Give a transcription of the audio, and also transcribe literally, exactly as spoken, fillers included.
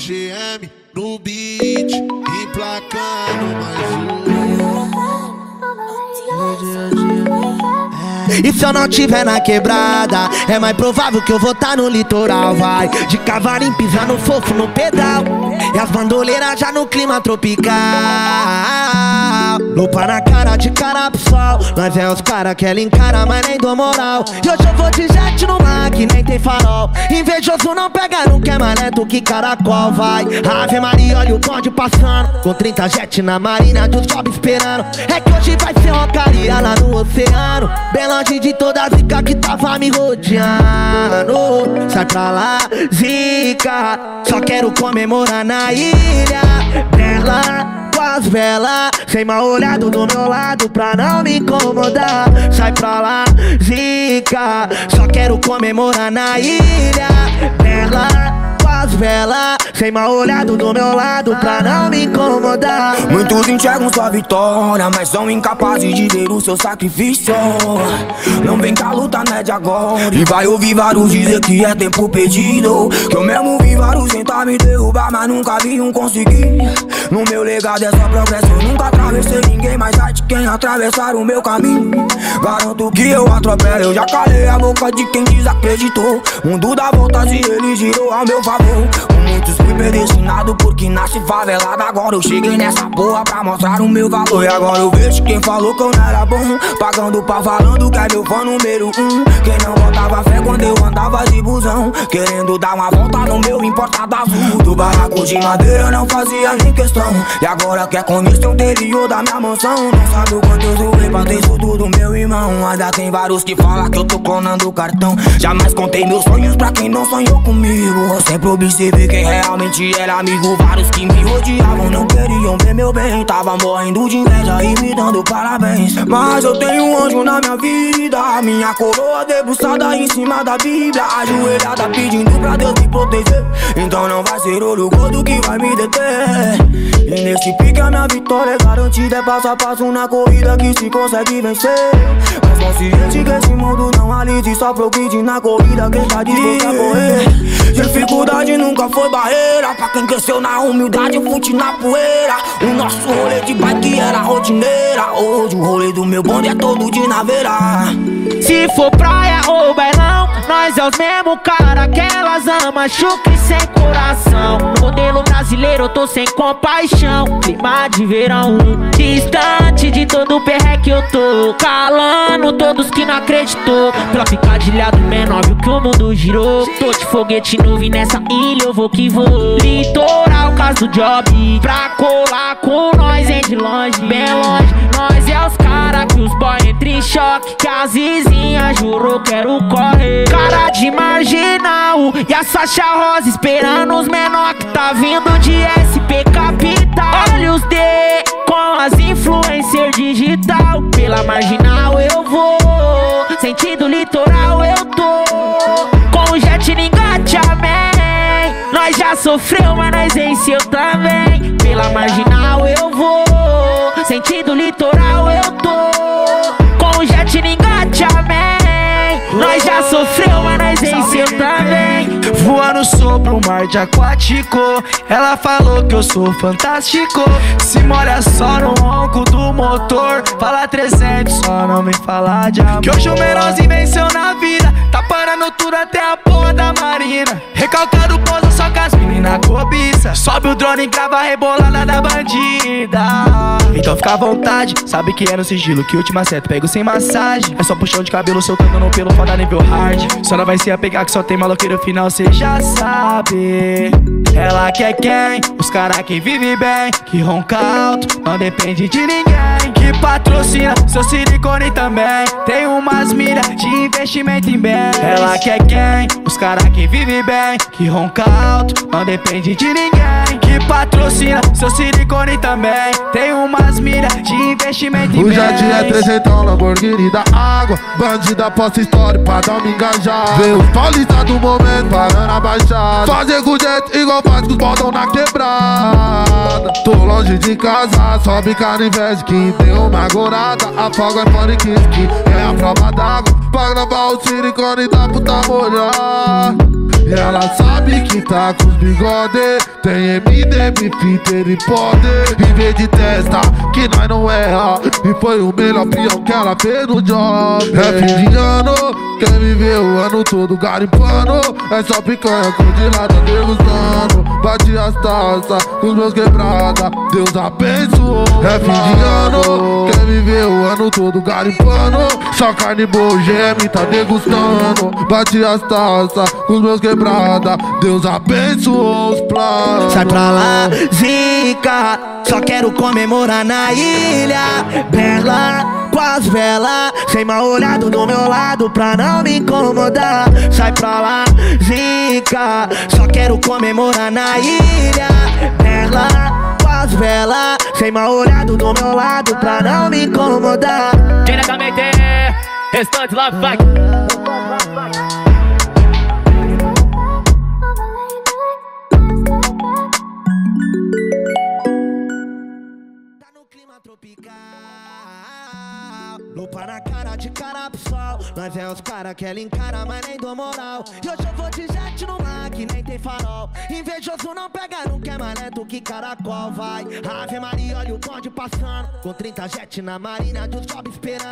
G M no beat, emplacando mais um. E se eu não tiver na quebrada, é mais provável que eu vou tá no litoral, vai. De cavalinho pisando fofo no pedal, e as bandoleiras já no clima tropical. Lupa na cara, de cara pro sol, nós é os cara que ela encara, mas nem dou moral. E hoje eu vou de jet no mar que nem tem farol. Invejoso não pega, não quer mais lento que caracol, vai. Ave Maria, olha o bonde passando, com trinta jet na marina dos pobres esperando. É que hoje vai ser rocaria lá no oceano, bem longe de toda a zica que tava me rodeando. Sai pra lá, zica, só quero comemorar na ilha dela, com as velas, sem mal olhado do meu lado pra não me incomodar. Sai pra lá, zica, só quero comemorar na ilha dela, com as velas, sem mal olhado do meu lado pra não me incomodar. Muitos enxergam sua vitória, mas são incapazes de ver o seu sacrifício. Não vem cá, luta não é de agora, e vai ouvir vários dizer que é tempo perdido, que eu mesmo vi vários tentar me derrubar, mas nunca vi um conseguir. No meu legado é só progresso, eu nunca atravessei ninguém, mas há de quem atravessar o meu caminho. Garanto que eu atropelo, eu já calei a boca de quem desacreditou. Mundo dá voltas e ele girou ao meu favor. Com muitos fui predestinado porque nasci favelado, agora eu cheguei nessa porra pra mostrar o meu valor. E agora eu vejo quem falou que eu não era bom, pagando pra falando que é meu fã número um. Quem não botava fé quando eu andava de busão, querendo dar uma volta no meu importado azul. Do barraco de madeira eu não fazia nem questão, e agora quer comer seu interior da minha mansão. Não sabe o quanto eu zoei pra ter isso tudo, meu irmão. Ainda tem vários que falam que eu tô clonando o cartão. Jamais contei meus sonhos pra quem não sonhou comigo. Eu sempre observei quem realmente era amigo. Vários que me odiavam, não queriam ver meu bem, tava morrendo de inveja e me dando parabéns. Mas eu tenho um anjo na minha vida, minha coroa debruçada em cima da Bíblia, ajoelhada pedindo pra Deus me proteger. Então não vai ser olho gordo que vai me deter, e nesse pique a minha vitória é garantida. É passo a passo na corrida que se consegue vencer. Mas consciente que esse mundo não alise, só progride na corrida quem tá disposto a correr. Dificuldade nunca foi barreira pra quem cresceu na humildade, fonte na poeira. O nosso rolê de bike era rotineira, hoje o rolê do meu bonde é todo de naveira. Se for praia ou bailão, nós é os mesmo cara que elas amam, chucre sem coração. Modelo brasileiro, eu tô sem compaixão. Clima de verão, distante de todo o perreque eu tô, calando todos que não acreditou. Pela picadilha do menor viu que o mundo girou. Tô de foguete novo e nessa ilha eu vou que vou. Litoral, caso do job, pra colar com nós é de longe, bem longe. Nós é os cara que os boy entram em choque, que as vizinhas jurou quero correr. Cara de marginal e a Sasha Rosa esperando os menor que tá vindo de S P Capital. Olha os D com as influencer digital. Pela marginal eu vou, sentido litoral eu tô, com o jet engate, amém. Nós já sofreu, mas nós venceu também. Pela marginal eu vou, sentido litoral eu tô, com o jet engate, amém. Nós já sofreu, mas nós venceu também. Voando sobre o mar de aquático, ela falou que eu sou fantástico. Se molha só no ronco do motor, fala trezentos, só não me fala de amor. Que hoje o Merozinho venceu na vida, tá parando tudo até a porra da marina. Recalcado pousa só com as meninas cobiça, sobe o drone e grava a rebolada da bandida. Então fica à vontade, sabe que é no sigilo que última seta pego sem massagem. É só puxão de cabelo soltando no pelo, foda nível hard. Só não vai se apegar que só tem maloqueiro final, cê já sabe. Ela quer quem? Os cara que vive bem, que ronca alto, não depende de ninguém, que patrocina seu silicone também, tem umas miras de investimento em bens. Ela quer quem? Os cara que vive bem, que ronca alto, não depende de ninguém, que patrocina seu silicone também, tem umas miras de investimento em bens. O jardim é trezentão, Lamborghini da água, bandida posta história pra não me engajar. Vê os paulistas do momento parando a baixada, fazer gudete igual faz com os botão na quebrada. Tô longe de casa, sobe cara inveja que tem uma gorada. Afoga é fone que é a prova d'água, pra gravar o silicone da puta molhar. Ela sabe que tá com os bigode, tem M D M, Peter e poder. Viver de testa, que nós não erra, e foi o melhor peão que ela fez no job. É fim de ano, quem viveu o ano todo garimpando, é só picanha congelada degustando. Bati as taças com os meus quebrada, Deus abençoou. É fim de ano, quem viveu o ano todo garimpando, só carne boa, geme, tá degustando. Bati as taças com os meus quebrada, Deus abençoou os planos. Sai pra lá, zica, só quero comemorar na ilha bela, com as velas, sem mal olhado do meu lado pra não me incomodar. Sai pra lá, zica, só quero comemorar na ilha bela, com as velas, sem mal olhado do meu lado pra não me incomodar. Diretamente, restante lá, vai. Tá no clima tropical, lupa na cara de cara pro sol. Nós é os cara que ela encara, mas nem dou moral. E hoje eu vou de jet no mar que nem tem farol. Invejoso não pega, não quer mané do que caracol, vai. Ave Maria, olha o bonde passando, com trinta jet na marina dos jobs esperando.